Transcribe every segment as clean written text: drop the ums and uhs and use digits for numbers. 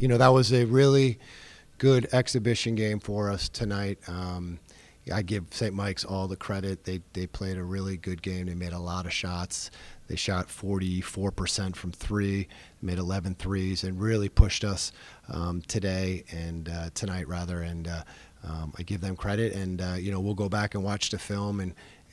You know, that was a really good exhibition game for us tonight. I give St. Mike's all the credit. They played a really good game. They made a lot of shots. They shot 44% from three, made 11 threes, and really pushed us today and tonight rather. And I give them credit. And you know, we'll go back and watch the film.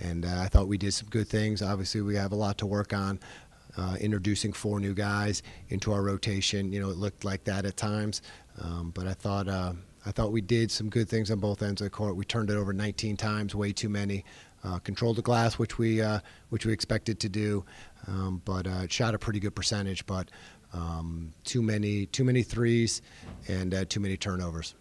And I thought we did some good things. Obviously, we have a lot to work on. Introducing four new guys into our rotation, you know, it looked like that at times. But I thought we did some good things on both ends of the court. We turned it over 19 times, way too many. Controlled the glass, which we expected to do, but shot a pretty good percentage. But too many threes and too many turnovers.